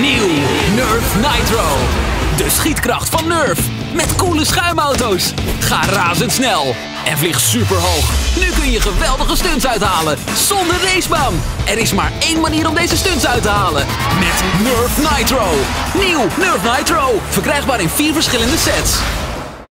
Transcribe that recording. Nieuw Nerf Nitro. De schietkracht van Nerf. Met coole schuimauto's. Ga razendsnel. En vlieg superhoog. Nu kun je geweldige stunts uithalen. Zonder racebaan. Er is maar één manier om deze stunts uit te halen. Met Nerf Nitro. Nieuw Nerf Nitro. Verkrijgbaar in 4 verschillende sets.